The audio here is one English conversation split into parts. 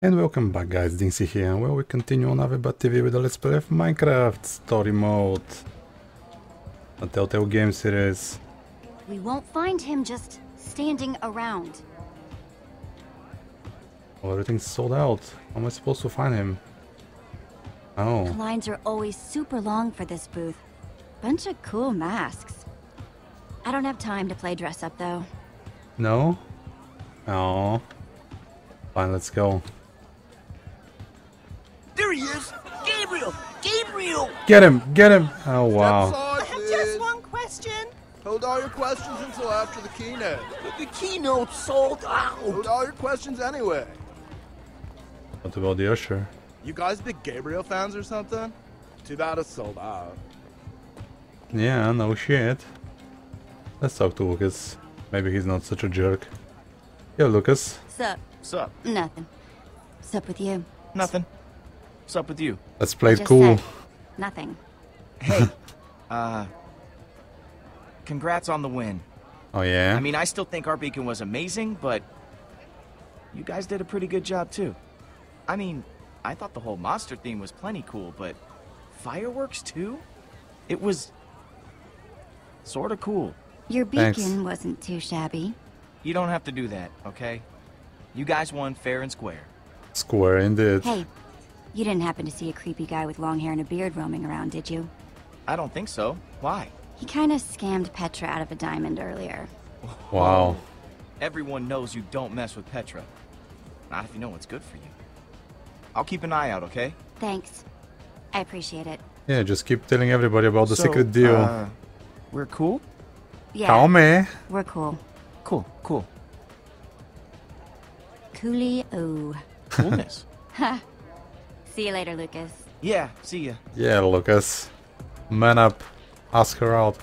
And welcome back, guys. DinXy here, and well, we continue on AveBat TV with a Let's Play of Minecraft Story Mode: A Telltale Game Series. We won't find him just standing around. Well, everything's sold out. How am I supposed to find him? Oh. The lines are always super long for this booth. Bunch of cool masks. I don't have time to play dress up, though. No? Oh. Fine, let's go. There he is! Gabriel! Gabriel! Get him! Get him! Oh, wow. I have just one question. Hold all your questions until after the keynote. But the keynote sold out. Hold all your questions anyway. What about the usher? You guys big Gabriel fans or something? Too bad it's sold out. Yeah, no shit. Let's talk to Lukas. Maybe he's not such a jerk. Yo, Lukas. Sup? Sup? Nothing. Sup with you? Nothing. Sup with you? Let's play it cool. Nothing. Hey, congrats on the win. Oh yeah? I mean, I still think our beacon was amazing, but you guys did a pretty good job too. I mean, I thought the whole monster theme was plenty cool, but fireworks too? It was sort of cool. Your beacon wasn't too shabby. You don't have to do that, okay? You guys won fair and square. Square indeed. Hey, you didn't happen to see a creepy guy with long hair and a beard roaming around, did you? I don't think so. Why? He kind of scammed Petra out of a diamond earlier. Wow. Everyone knows you don't mess with Petra. Not if you know what's good for you. I'll keep an eye out, okay? Thanks. I appreciate it. Yeah, just keep telling everybody about the secret deal. We're cool? Yeah. Tell me. We're cool. Cool, cool. Coolio. Coolness. Ha. See you later, Lukas. Yeah, see ya. Yeah, Lukas. Man up. Ask her out.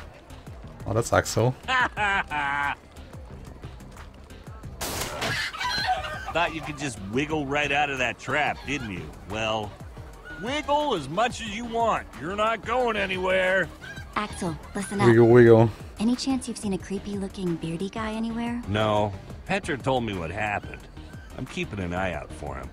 Oh, that's Axel. Thought you could just wiggle right out of that trap, didn't you? Well, wiggle as much as you want. You're not going anywhere. Axel, listen up. Wiggle, wiggle. Any chance you've seen a creepy-looking beardy guy anywhere? No. Petra told me what happened. I'm keeping an eye out for him.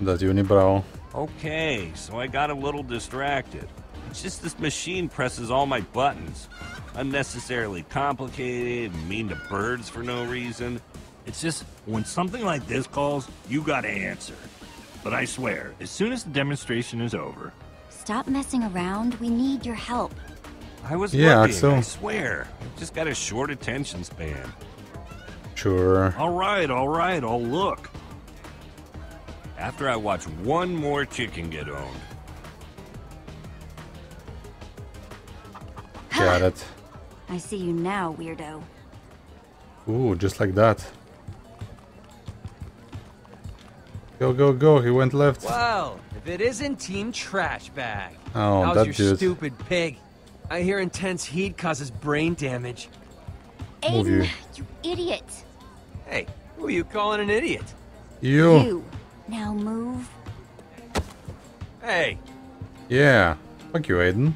That's unibrow. Okay, so I got a little distracted. It's just this machine presses all my buttons. Unnecessarily complicated, mean to birds for no reason. It's just, when something like this calls, you gotta answer. But I swear, as soon as the demonstration is over... Stop messing around, we need your help. I was looking, I swear. I've just got a short attention span. Sure. Alright, I'll look. After I watch one more chicken get owned. Got it. I see you now, weirdo. Ooh, just like that. Go, go, go. He went left. Wow, if it isn't Team Trash Bag. Oh, how's that your dude. Stupid pig? I hear intense heat causes brain damage. Aiden, you idiot! Hey, who are you calling an idiot? You. Now move. Hey. Yeah. Fuck you, Aiden.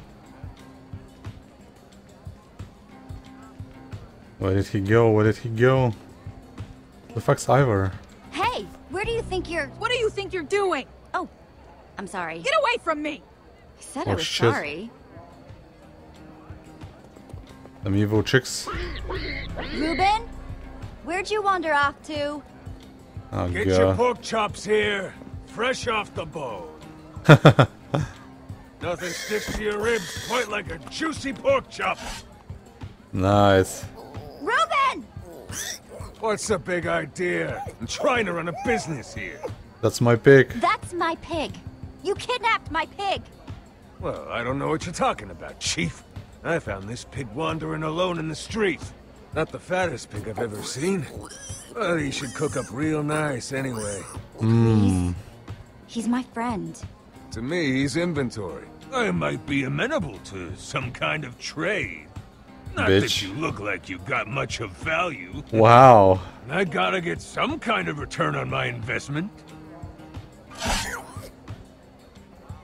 Where did he go? Where did he go? The fuck's Ivor? Hey, where do you think you're? What do you think you're doing? Oh, I'm sorry. Get away from me! I said I was sorry. Them evil chicks. Reuben, where'd you wander off to? Oh, get your pork chops here, fresh off the bone. Nothing sticks to your ribs quite like a juicy pork chop. Nice. Reuben! What's the big idea? I'm trying to run a business here. That's my pig. That's my pig. You kidnapped my pig. Well, I don't know what you're talking about, Chief. I found this pig wandering alone in the street. Not the fattest pig I've ever seen. Well, he should cook up real nice anyway. Please. He's my friend. To me, he's inventory. I might be amenable to some kind of trade. Not that you look like you got much of value. Wow. I gotta get some kind of return on my investment.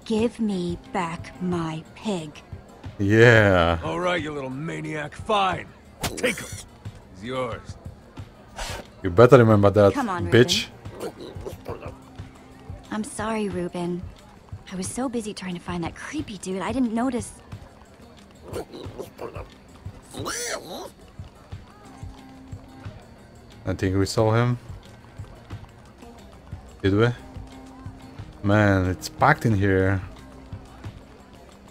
Give me back my pig. Yeah. All right, you little maniac. Fine. Take him. He's yours. You better remember that, Come on, bitch. Reuben. I'm sorry, Reuben. I was so busy trying to find that creepy dude, I didn't notice. I think we saw him. Did we? Man, it's packed in here.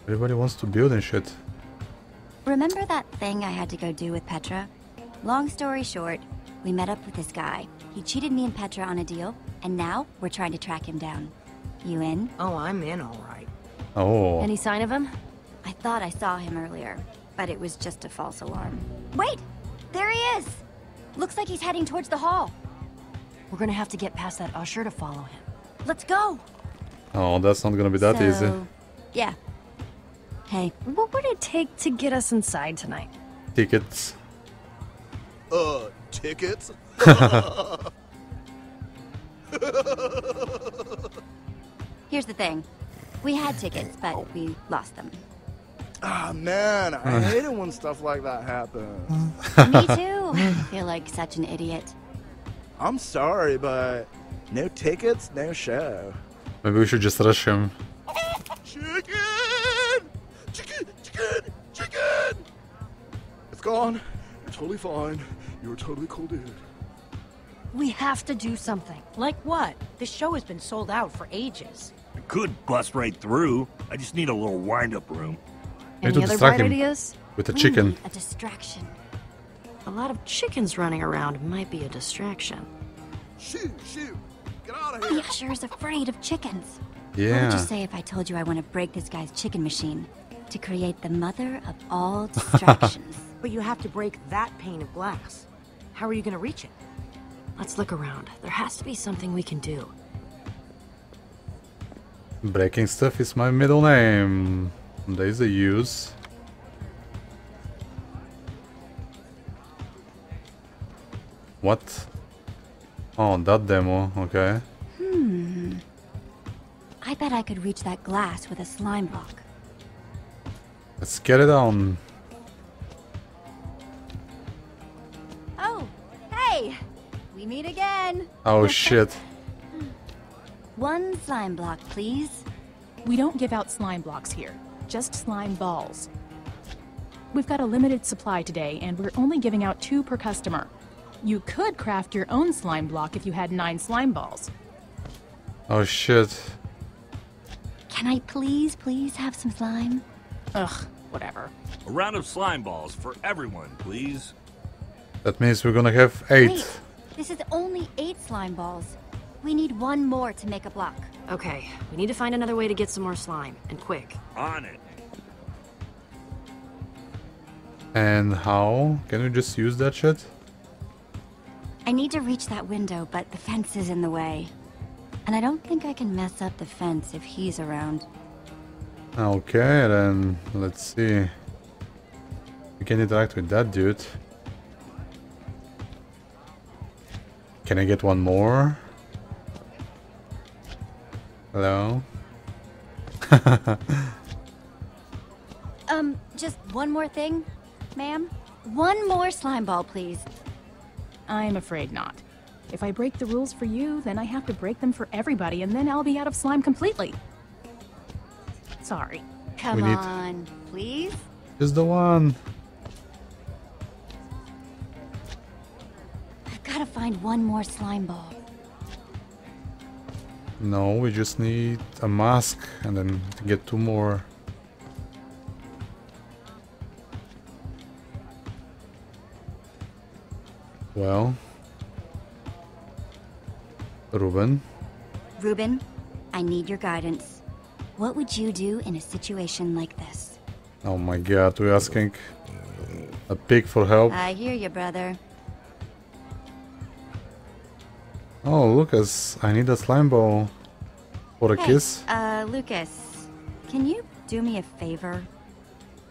Everybody wants to build and shit. Remember that thing I had to go do with Petra? Long story short, we met up with this guy. He cheated me and Petra on a deal, and now we're trying to track him down. You in? Oh, I'm in, all right. Oh. Any sign of him? I thought I saw him earlier, but it was just a false alarm. Wait! There he is! Looks like he's heading towards the hall. We're gonna have to get past that usher to follow him. Let's go! Oh, that's not gonna be that easy. Yeah. Hey, what would it take to get us inside tonight? Tickets. Tickets? Here's the thing. We had tickets, but we lost them. Ah, man, I hate it when stuff like that happens. Me too. I feel like such an idiot. I'm sorry, but no tickets, no show. Maybe we should just rush him. Chicken! Chicken! Chicken! Chicken! It's gone. You're totally fine. You're a totally cool dude. We have to do something. Like what? This show has been sold out for ages. I could bust right through. I just need a little wind-up room. Any other bright ideas? With the chicken. A distraction. A lot of chickens running around might be a distraction. Shoot, shoot. Get out of here. The usher is afraid of chickens. Yeah. What would you say if I told you I want to break this guy's chicken machine to create the mother of all distractions? But you have to break that pane of glass. How are you going to reach it? Let's look around. There has to be something we can do. Breaking stuff is my middle name. There's a use. What? Oh, that demo. Okay. I bet I could reach that glass with a slime block. Let's get it on. Oh, hey! We meet again. Oh, shit. One slime block, please. We don't give out slime blocks here. Just slime balls. We've got a limited supply today, and we're only giving out 2 per customer. You could craft your own slime block if you had 9 slime balls. Oh shit. Can I please have some slime? Ugh, whatever. A round of slime balls for everyone, please. That means we're gonna have 8. Wait, this is only 8 slime balls. We need 1 more to make a block. Okay, we need to find another way to get some more slime, and quick. On it. And how? Can we just use that shit? I need to reach that window, but the fence is in the way. And I don't think I can mess up the fence if he's around. Okay, then. Let's see. We can interact with that dude. Can I get 1 more? Hello? Just 1 more thing, ma'am. 1 more slime ball, please. I'm afraid not. If I break the rules for you, then I have to break them for everybody, and then I'll be out of slime completely. Sorry. Come on, please. Just the 1. I've got to find 1 more slime ball. No, we just need a mask, and then to get 2 more. Well, Reuben, I need your guidance. What would you do in a situation like this? Oh my god, we're asking a pig for help. I hear you, brother. Oh, Lukas, I need a slime ball for a kiss. Lukas, can you do me a favor?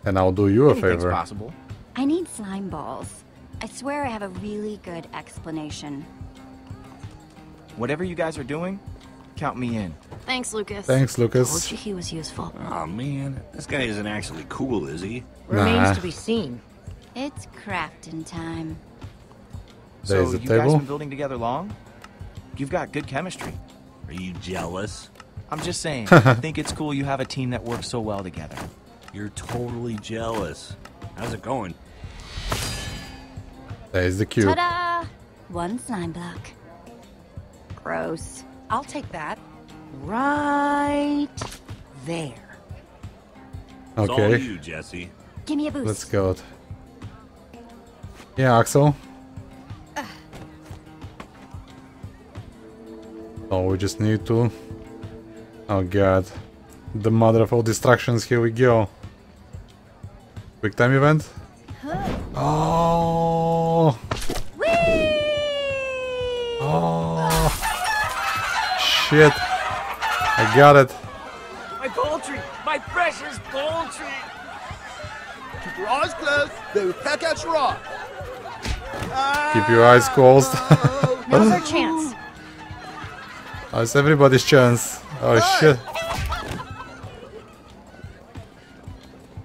And I'll do you a favor. It's possible. I need slime balls. I swear I have a really good explanation. Whatever you guys are doing, count me in. Thanks, Lukas. Thanks, Lukas. I told you he was useful. Oh man, this guy isn't actually cool, is he? Remains to be seen. It's crafting time. So you guys been building together long? You've got good chemistry. Are you jealous? I'm just saying, I think it's cool you have a team that works so well together. You're totally jealous. How's it going? That is the cube. Ta-da! One slime block. Gross. I'll take that. Right there. Okay. It's all you, Jesse. Give me a boost. Let's go. Yeah, Axel. Oh, we just need to... Oh god. The mother of all distractions, here we go. Quick time event? Oh! Whee! Oh! Shit! I got it! My poultry! My precious poultry! Keep your eyes closed! They will peck at you raw! Keep your eyes closed. Now's our chance! Oh, it's everybody's chance. Oh shit.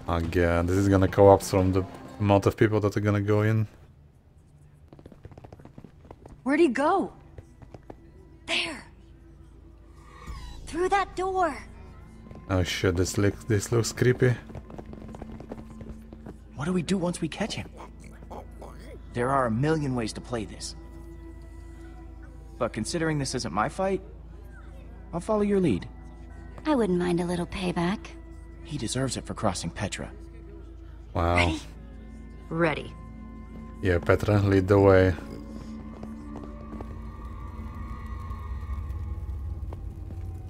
Oh god, this is gonna collapse from the amount of people that are gonna go in. Where'd he go? There. Through that door. Oh shit, this looks creepy. What do we do once we catch him? There are a million ways to play this. But considering this isn't my fight, I'll follow your lead. I wouldn't mind a little payback. He deserves it for crossing Petra. Wow. Ready? Ready. Yeah, Petra, lead the way.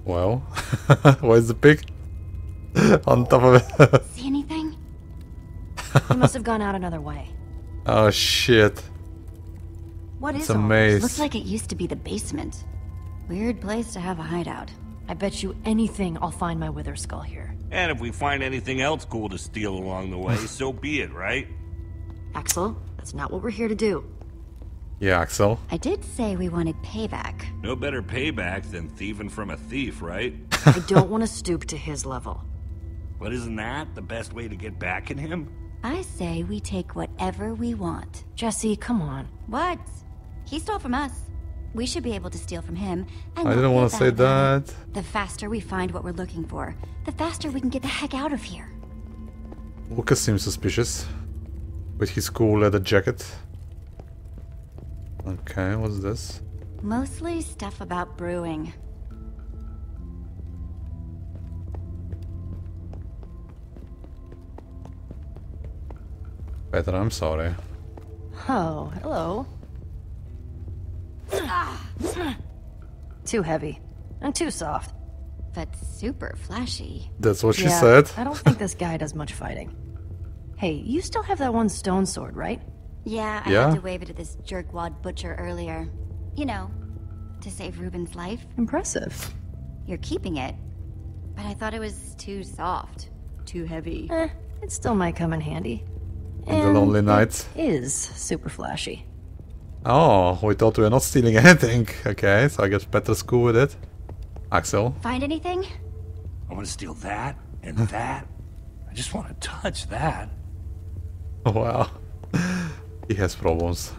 Well, where's the pig? On top of it. See anything? He must have gone out another way. Oh, shit. What is it? It's a maze. Looks like it used to be the basement. Weird place to have a hideout. I bet you anything I'll find my wither skull here. And if we find anything else cool to steal along the way, so be it, right? Axel, that's not what we're here to do. Yeah, Axel. I did say we wanted payback. No better payback than thieving from a thief, right? I don't want to stoop to his level. But isn't that the best way to get back at him? I say we take whatever we want. Jesse, come on. What? He stole from us. We should be able to steal from him. I didn't want to say that. The faster we find what we're looking for, the faster we can get the heck out of here. Lukas seems suspicious. With his cool leather jacket. Okay, what's this? Mostly stuff about brewing. Petra, I'm sorry. Oh, hello. Too heavy and too soft, but super flashy. That's what she said. I don't think this guy does much fighting. Hey, you still have that one stone sword, right? Yeah, I had to wave it at this jerkwad butcher earlier. You know, to save Reuben's life. Impressive. You're keeping it, but I thought it was too soft, too heavy. It still might come in handy. And the lonely nights is super flashy. Oh, we thought we were not stealing anything. Okay, so I guess Petra's cool with it. Axel? Find anything? I want to steal that and that. I just want to touch that. Oh, wow. He has problems.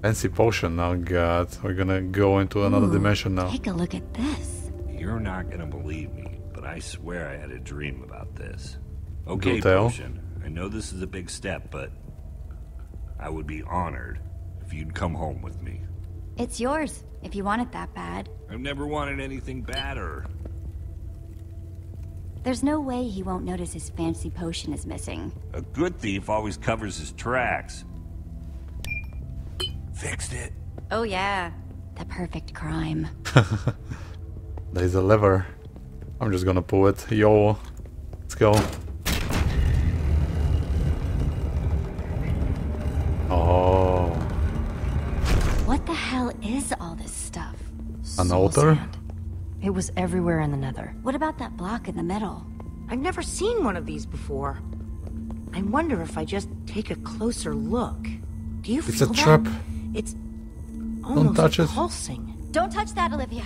Fancy potion. Oh, God. We're going to go into another dimension now. Take a look at this. You're not going to believe me, but I swear I had a dream about this. Okay, potion. I know this is a big step, but I would be honored if you'd come home with me. It's yours, if you want it that bad. I've never wanted anything badder. There's no way he won't notice his fancy potion is missing. A good thief always covers his tracks. Fixed it. Oh yeah, the perfect crime. There's a lever. I'm just gonna pull it. Yo, let's go. Oh. What the hell is all this stuff? An altar? It was everywhere in the nether. What about that block in the middle? I've never seen one of these before. I wonder if I just take a closer look. Do you feel that? It's a trap. It's almost pulsing. Don't touch that, Olivia.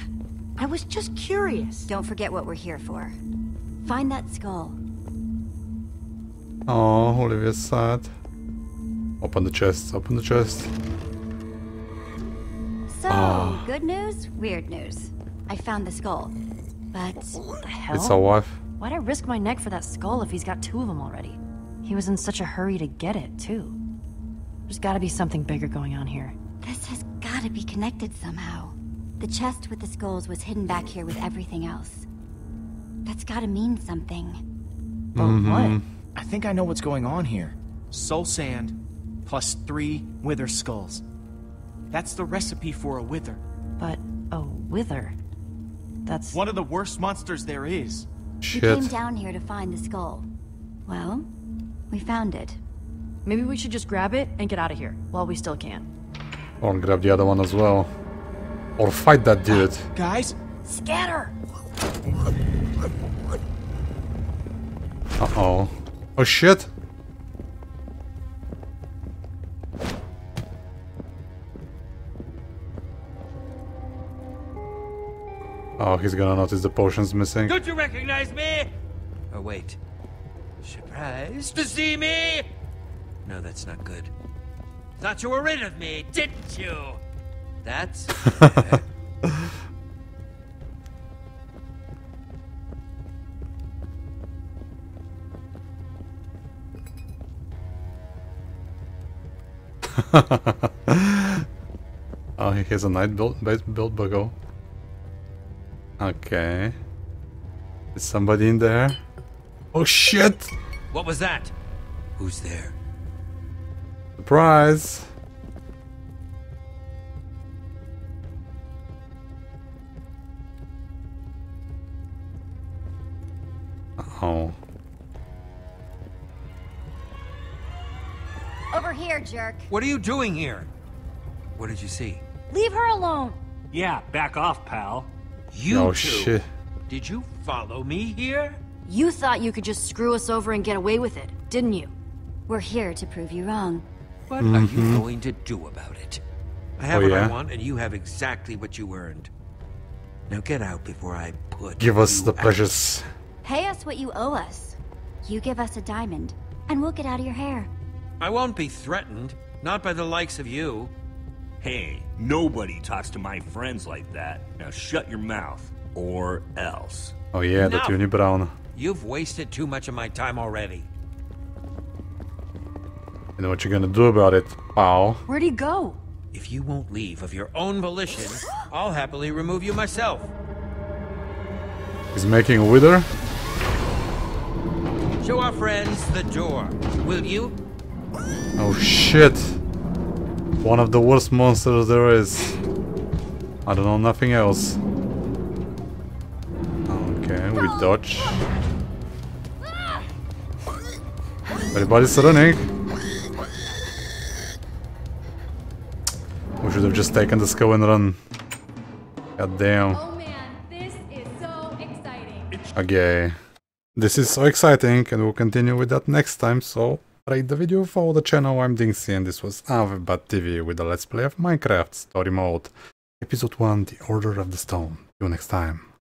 I was just curious. Don't forget what we're here for. Find that skull. Oh, Olivia's sad. Open the chest, open the chest. So, good news, weird news. I found the skull. But what the hell? It's our wife. Why'd I risk my neck for that skull if he's got two of them already? He was in such a hurry to get it, too. There's gotta be something bigger going on here. This has gotta be connected somehow. The chest with the skulls was hidden back here with everything else. That's gotta mean something. But what? I think I know what's going on here. Soul sand plus 3 wither skulls. That's the recipe for a wither. But a wither? That's one of the worst monsters there is. Shit. We came down here to find the skull. Well, we found it. Maybe we should just grab it and get out of here while we still can. Or grab the other one as well. Or fight that dude. Guys, scatter! Uh-oh. Oh shit! Oh, he's gonna notice the potion's missing. Don't you recognize me? Oh, wait. Surprised to see me? No, that's not good. Thought you were rid of me, didn't you? That's... Oh, he has a night build buggle. Okay. Is somebody in there? Oh shit! What was that? Who's there? Surprise! Oh. Over here, jerk. What are you doing here? What did you see? Leave her alone. Yeah, back off, pal. You oh, two. Shit. Did you follow me here? You thought you could just screw us over and get away with it, didn't you? We're here to prove you wrong. What are you going to do about it? I have what I want, and you have exactly what you earned. Now get out before I put. Give us the precious. Pay us what you owe us. You give us a diamond, and we'll get out of your hair. I won't be threatened, not by the likes of you. Hey, nobody talks to my friends like that. Now shut your mouth, or else. Oh yeah, no. That's Uni Brown. You've wasted too much of my time already. You know what you're gonna do about it, pal. Where'd he go? If you won't leave of your own volition, I'll happily remove you myself. He's making a wither. Show our friends the door, will you? Oh shit. One of the worst monsters there is. I don't know nothing else. Okay, we dodge. Everybody's running. We should have just taken the skull and run. God damn. Oh man, this is so exciting. Okay. This is so exciting and we'll continue with that next time, so... Rate the video, follow the channel, I'm DinXy and this was AveBat TV with a Let's Play of Minecraft Story Mode. Episode 1, The Order of the Stone. See you next time.